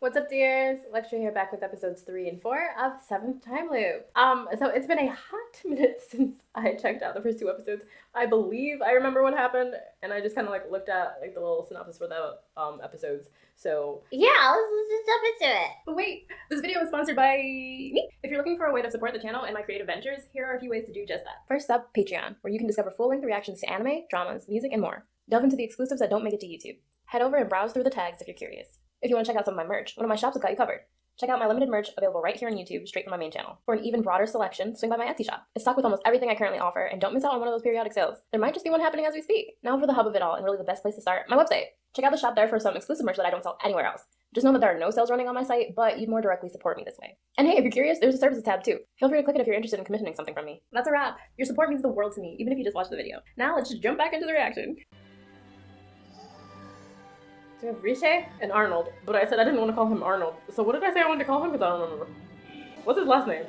What's up, dears? Lehxra here, back with episodes 3 and 4 of 7th Time Loop. So it's been a hot minute since I checked out the first 2 episodes. I believe I remember what happened, and I just kind of like looked at like the little synopsis for the episodes. So yeah, let's just jump into it. But wait, this video is sponsored by me. If you're looking for a way to support the channel and my creative ventures, here are a few ways to do just that. First up, Patreon, where you can discover full-length reactions to anime, dramas, music, and more. Delve into the exclusives that don't make it to YouTube. Head over and browse through the tags if you're curious. If you want to check out some of my merch, one of my shops has got you covered. Check out my limited merch available right here on YouTube, straight from my main channel. For an even broader selection, swing by my Etsy shop. It's stocked with almost everything I currently offer, and don't miss out on one of those periodic sales. There might just be one happening as we speak. Now for the hub of it all, and really the best place to start, my website. Check out the shop there for some exclusive merch that I don't sell anywhere else. Just know that there are no sales running on my site, but you'd more directly support me this way. And hey, if you're curious, there's a services tab too. Feel free to click it if you're interested in commissioning something from me. That's a wrap. Your support means the world to me, even if you just watched the video. Now let's just jump back into the reaction. So we have Riche and Arnold, but I said I didn't want to call him Arnold. So what did I say I wanted to call him? Because I don't remember. What's his last name?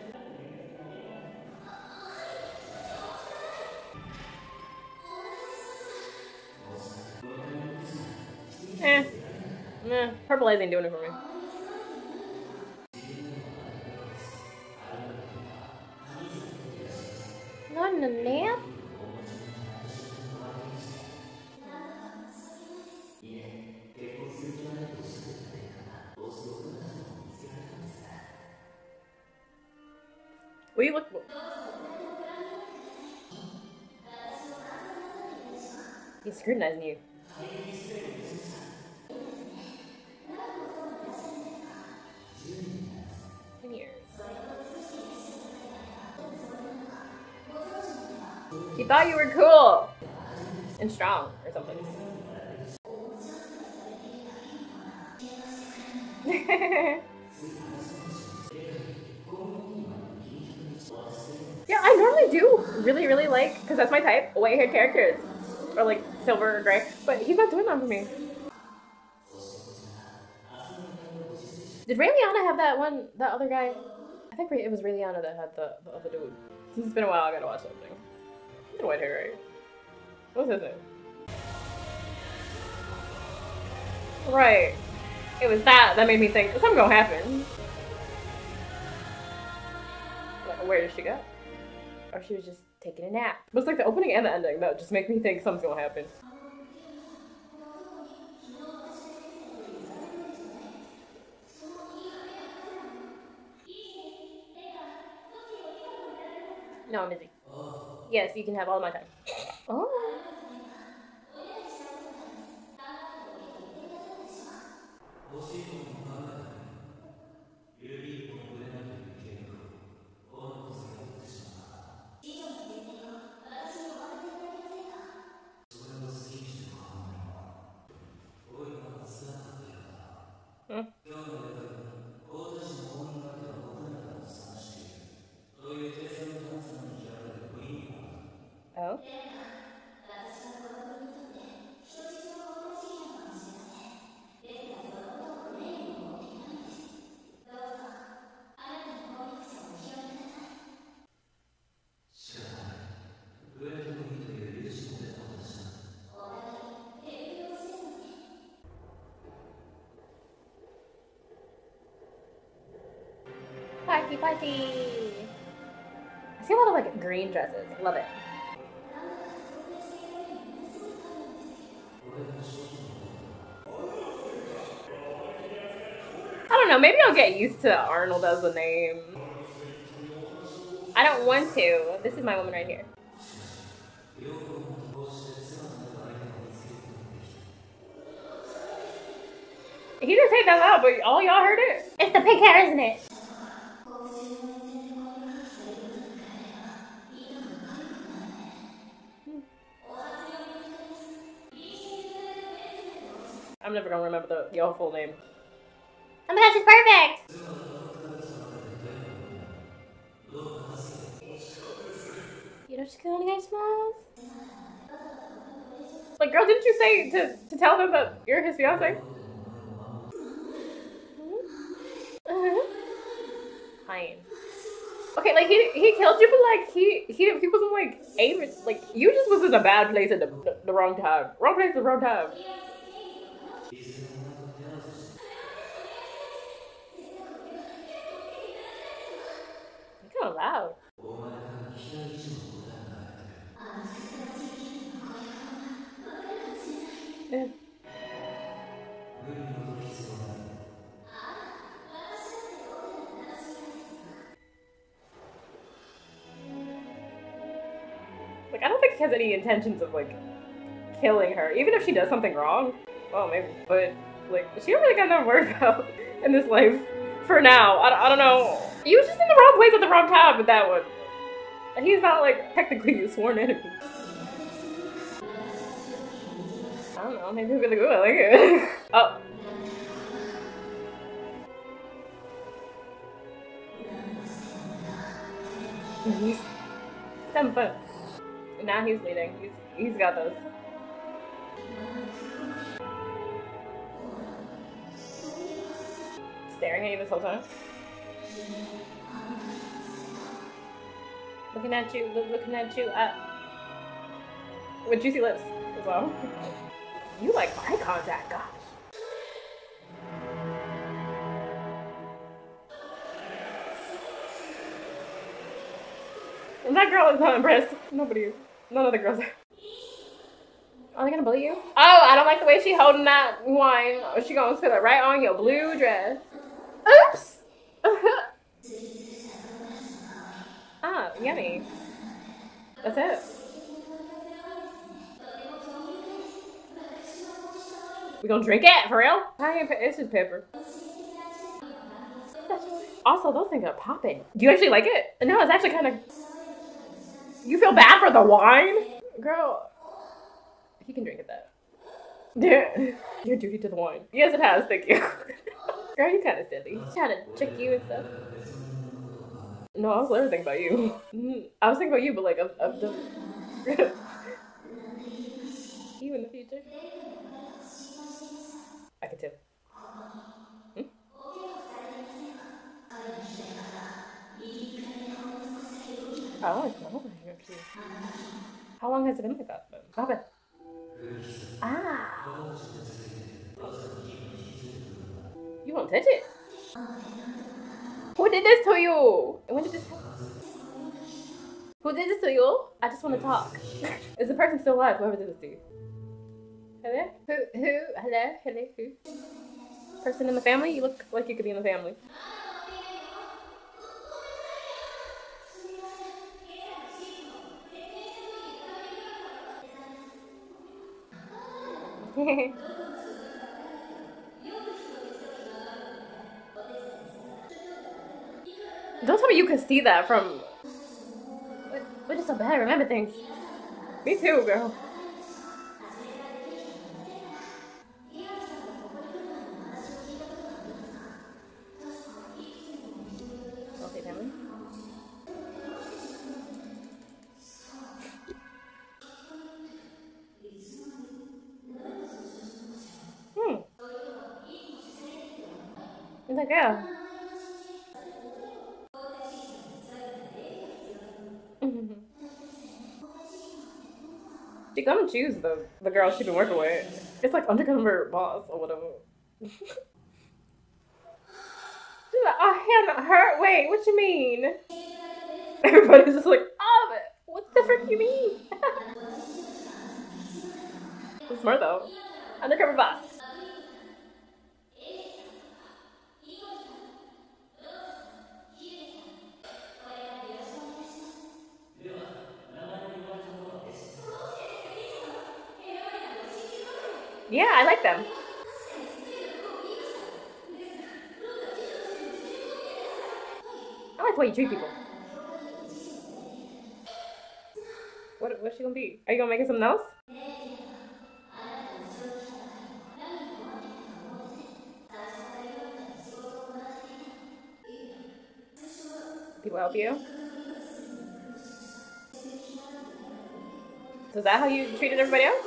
Eh. Nah. Purple eyes ain't doing it for me. Not in a nap? We look. He's scrutinizing you. He thought you were cool and strong or something. Yeah, I normally do really like, because that's my type, white-haired characters, or like silver or gray, but he's not doing that for me. Did Raeliana have that one, that other guy? I think it was Raeliana that had the other dude. Since it's been a while, I gotta watch something. He's a white hair, right? What's his name? Right. It was that made me think, something gonna happen. Like, where did she go? Or she was just taking a nap. It was like the opening and the ending that just make me think something's gonna happen. No, I'm busy. Yes, you can have all my time. Oh. Oh. Party, party! I see a lot of like green dresses. Love it. I don't know, maybe I'll get used to Arnold as a name. I don't want to. This is my woman right here. He didn't take that out, but all y'all heard it. It's the pink hair, isn't it? I'm never gonna remember the awful name. Oh my gosh, it's perfect! You know she's going to smiles? Like, girl, didn't you say to tell them that you're his fiance? Fine. Okay, like he killed you, but like he wasn't like aiming. Like you just was in a bad place at the wrong time. Wrong place at the wrong time. so loud. Like, I don't think she has any intentions of, like, killing her. Even if she does something wrong, well, maybe. But, like, she don't really got nothing to worry about in this life. For now. I don't know. He was just in the wrong place at the wrong time with that one. And he's not, like, technically your sworn enemy. I don't know, maybe we're gonna go, I like it. Oh. He's having fun. Now he's leading. He's got those. Staring at you this whole time. Looking at you, looking at you, with juicy lips as well. You like eye contact, gosh. And that girl is not impressed. Nobody is. None of the girls are. Are they gonna bully you? Oh, I don't like the way she holding that wine. Oh, she gonna spill it right on your blue dress. Oops! Ah, yummy. That's it. We gonna drink it, for real? It's just pepper. Also, those things are popping. Do you actually like it? No, it's actually kind of... You feel bad for the wine? Girl, he can drink it though. Yeah. Your duty to the wine. Yes, it has, thank you. Girl, you kind of silly. She's trying to trick you and stuff. No, I was literally thinking about you. I was thinking about you, but like, of the... You in the future? I can too. Hmm? I like my whole hair too. How long has it been like that? Stop it. Ah! You won't touch it? Who did this to you? And when did this happen? Who did this to you? I just want to talk. Is the person still alive? Whoever did this to you? Hello? Who? Hello? Hello? Who? Person in the family? You look like you could be in the family. Don't tell me you could see that from... We're just so bad at remember things. Me too, girl. Okay, family. Like, yeah. She come choose the girl she been working with. It's like undercover boss or whatever. She's like, oh, Hannah, her? Wait, what you mean? Everybody's just like, oh, what the frick you mean? It's smart though. Undercover boss. Yeah, I like them. I like the way you treat people. What's she gonna be? Are you gonna make it something else? People help you? So is that how you treated everybody else?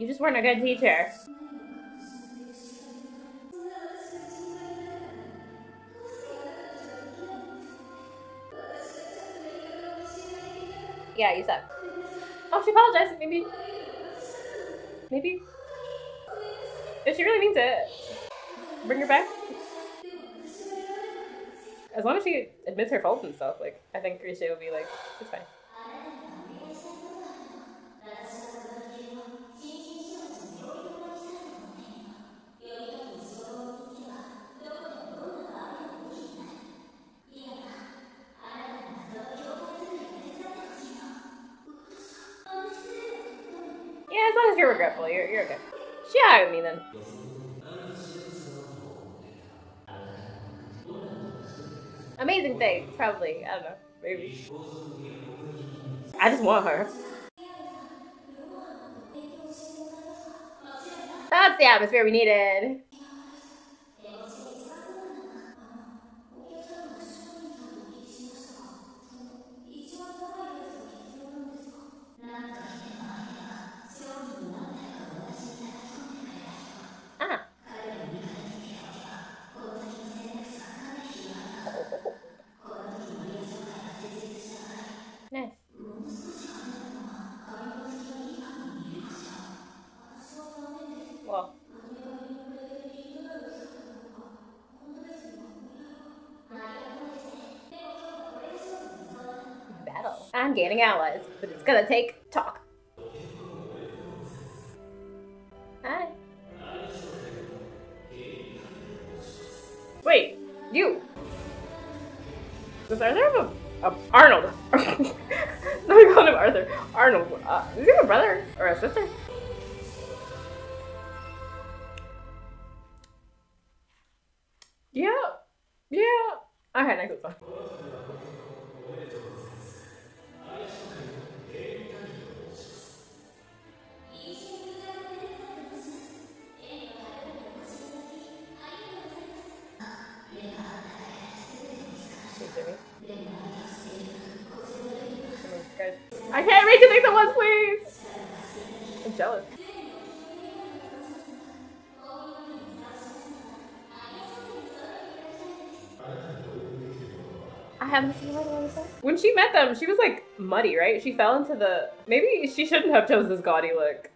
You just weren't a good teacher. Yeah, you suck. Oh, she apologized. Maybe. If she really means it, bring her back. As long as she admits her faults and stuff, like, I think Arisha will be like, it's fine. Yeah, as long as you're regretful, you're okay. She hired me then. Amazing thing, probably. I don't know. Maybe. I just want her. That's the atmosphere we needed. Nice. Well. Battle. I'm gaining allies, but it's gonna take talk. Hi. Wait, you. Was I there Arnold? No, we called him Arthur. Arnold. Is he a brother or a sister? Yeah. Yeah. Okay, next one. I can't read two things at once, please! I'm jealous. I haven't seen her on the side. When she met them, she was like muddy, right? She fell into the... Maybe she shouldn't have chosen this gaudy look.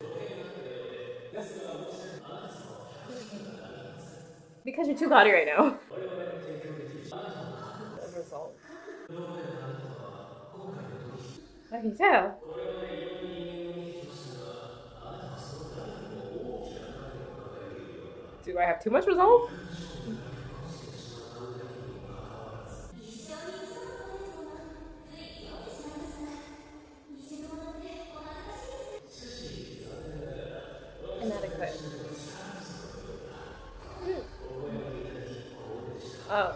Because you're too gaudy right now. As a result. I can tell. Do I have too much resolve? Inadequate. Oh.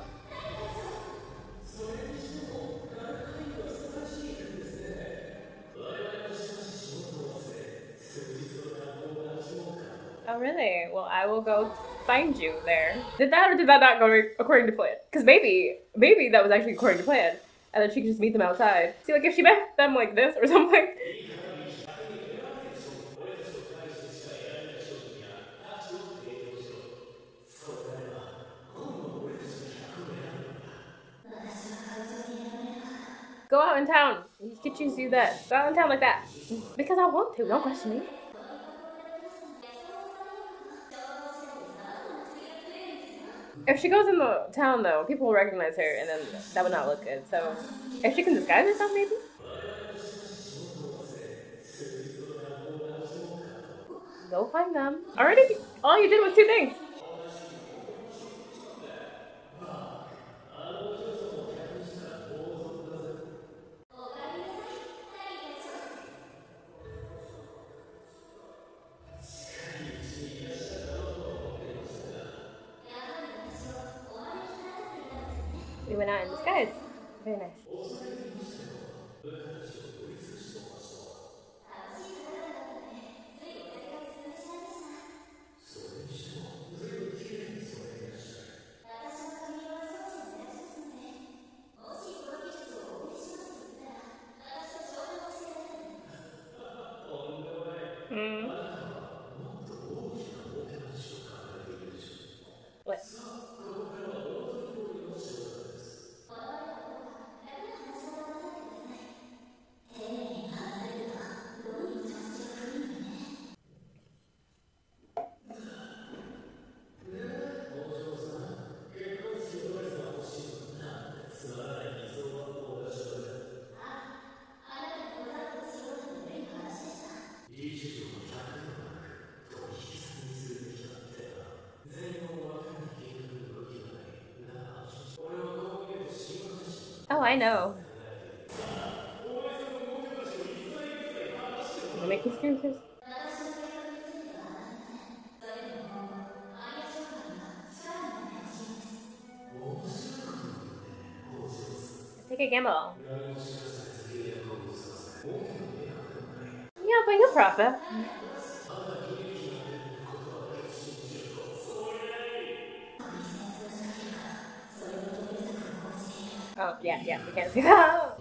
Oh, really? Well, I will go find you there. Did that or did that not go according to plan? Because maybe that was actually according to plan. And then she could just meet them outside. See, like, if she met them like this or something. Go out in town. You could choose to do that. Go out in town like that. Because I want to, don't question me. If she goes in the town, though, people will recognize her, and then that would not look good. So, if she can disguise herself, maybe? Go find them. Already? All you did was two things. We went out in disguise. Very nice. Oh, I know. Am I making scream first? Take a gamble. Yeah, but you'll profit. Oh, yeah, yeah, we can't see that.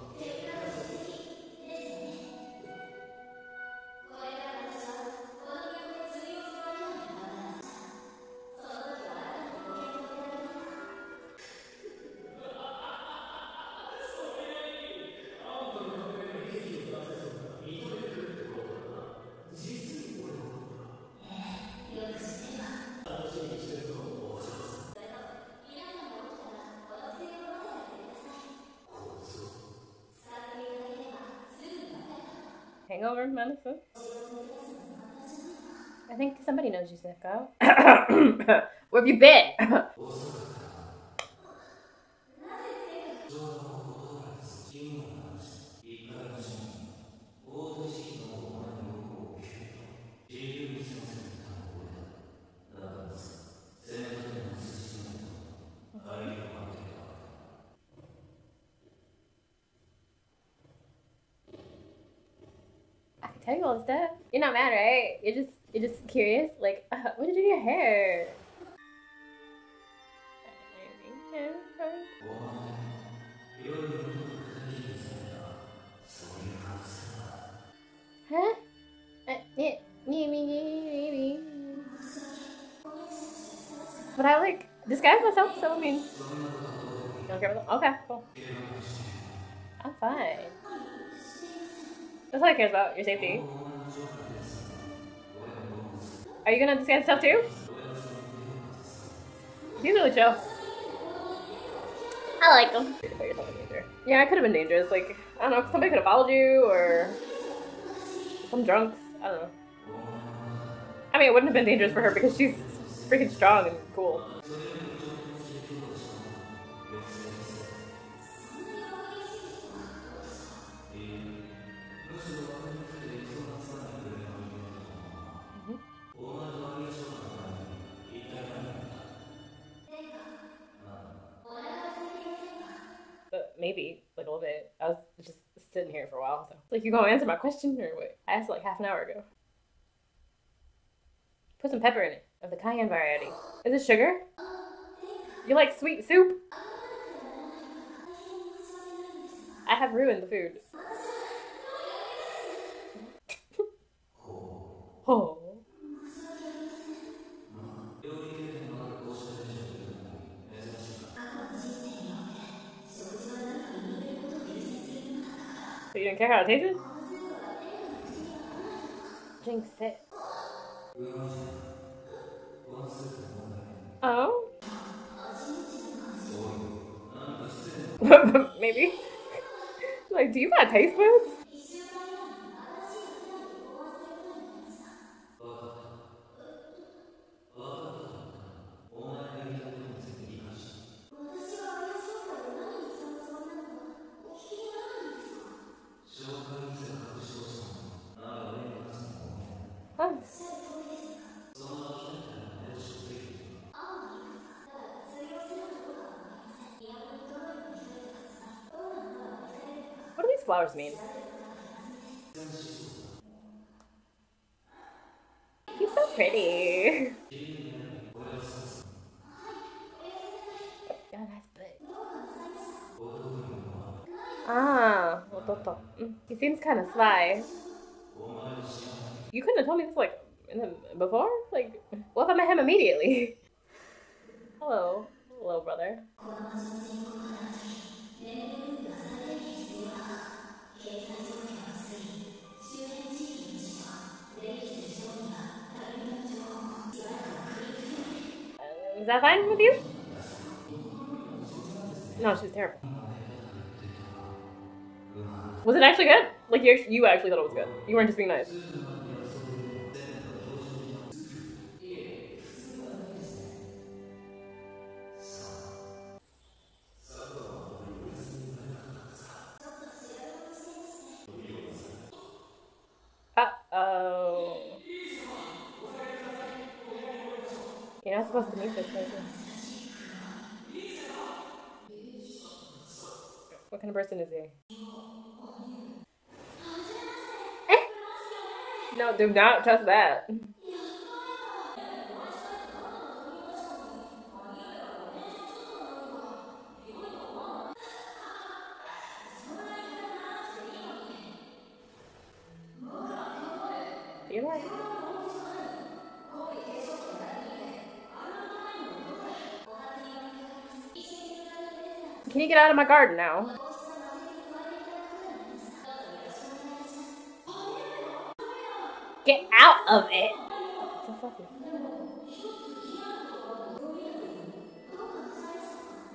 Hangover manifest? I think somebody knows you, Zeko. Where have you been? Tell you all stuff. You're not mad, right? You're just curious. Like, what did you do to your hair? Huh? Yeah, me. But I like disguise myself, so I mean, you don't care about them? Okay, cool. I'm fine. That's all I care about, your safety. Are you gonna disguise yourself too? He's really chill. I like him. Yeah, I could have been dangerous. Like, I don't know, somebody could have followed you or some drunks. I don't know. I mean, it wouldn't have been dangerous for her because she's freaking strong and cool. Maybe, like a little bit. I was just sitting here for a while, so. Like, you gonna answer my question or what? I asked like half an hour ago. Put some pepper in it, of the cayenne variety. Is it sugar? You like sweet soup? I have ruined the food. Oh. You don't care how it tastes? Jinx it. Oh? Maybe. Like, do you got taste buds? Flowers mean? He's so pretty. Yeah, nice butt. Ah, he seems kind of sly. You couldn't have told me this like before? Like, what if I met him immediately? Hello, hello, brother. Is that fine with you? No, she's terrible. Was it actually good? Like, you actually thought it was good. You weren't just being nice. not supposed to meet this person. What kind of person is he? No, do not touch that. You're like... Can you get out of my garden now? Get out of it!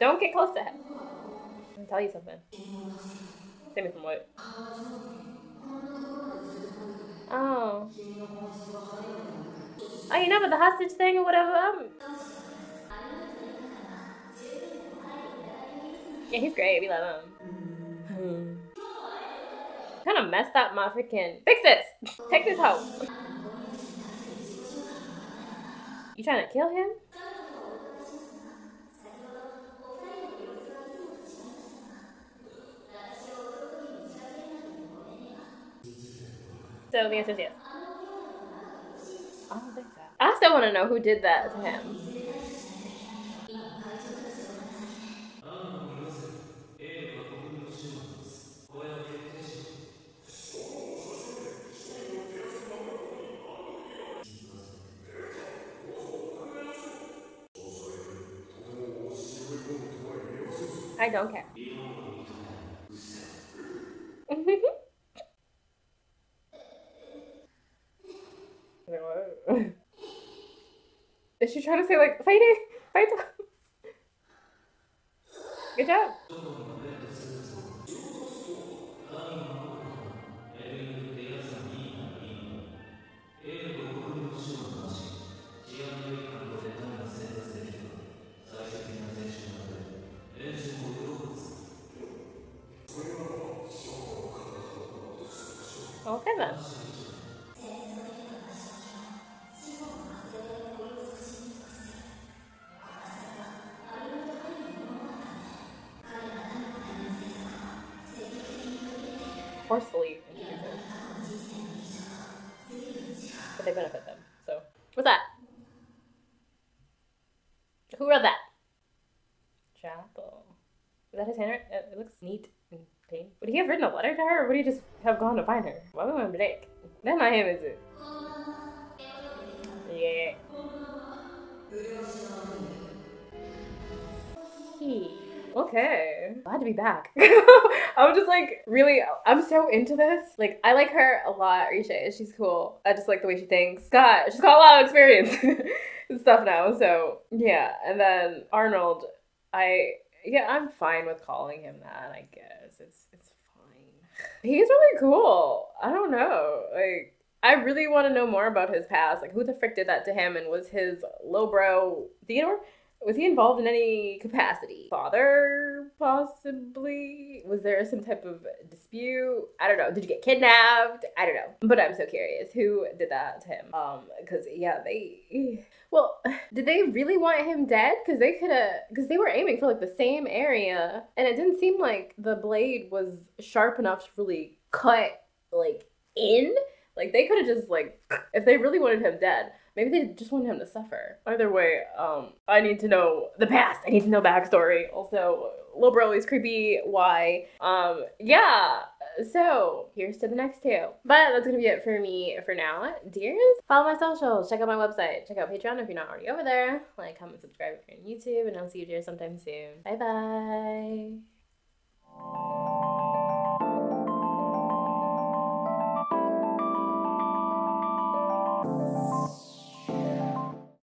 Don't get close to him. I'm gonna tell you something. Save me some wood. Oh. Oh, you know about the hostage thing or whatever? Yeah, he's great. We love him. Kind of messed up my freaking... Fix this! Take this hoe! You trying to kill him? So the answer is yes. I don't think so. I still want to know who did that to him. I don't care. Is she trying to say like, fight it? Fight it? Good job. Okay then. Forcefully introduced. But they benefit them, so. What's that? Who wrote that? Chapel. Is that his handwriting? It looks neat. Would he have written a letter to her, or would he just have gone to find her? Why would I break? That's not him, is it? Yeah. He. Okay. Glad to be back. I'm just like, really, I'm so into this. Like, I like her a lot, Arisha. She's cool. I just like the way she thinks. God, she's got a lot of experience and stuff now, so yeah. And then Arnold, yeah, I'm fine with calling him that, I guess. It's fine. He's really cool. I don't know. Like, I really want to know more about his past. Like, who the frick did that to him? And was his lowbrow Theodore? Was he involved in any capacity? Father, possibly? Was there some type of dispute? I don't know. Did you get kidnapped? I don't know. But I'm so curious. Who did that to him? Because, yeah, they... Well, did they really want him dead? Because they could have... Because they were aiming for, like, the same area. And it didn't seem like the blade was sharp enough to really cut, like, in. Like, they could have just, like... If they really wanted him dead... Maybe they just wanted him to suffer. Either way, I need to know the past. I need to know backstory. Also, Lil Bro is creepy. Why? Yeah. So, here's to the next two. But that's gonna be it for me for now, dears. Follow my socials. Check out my website. Check out Patreon if you're not already over there. Like, comment, subscribe if you're on YouTube. And I'll see you dears sometime soon. Bye-bye.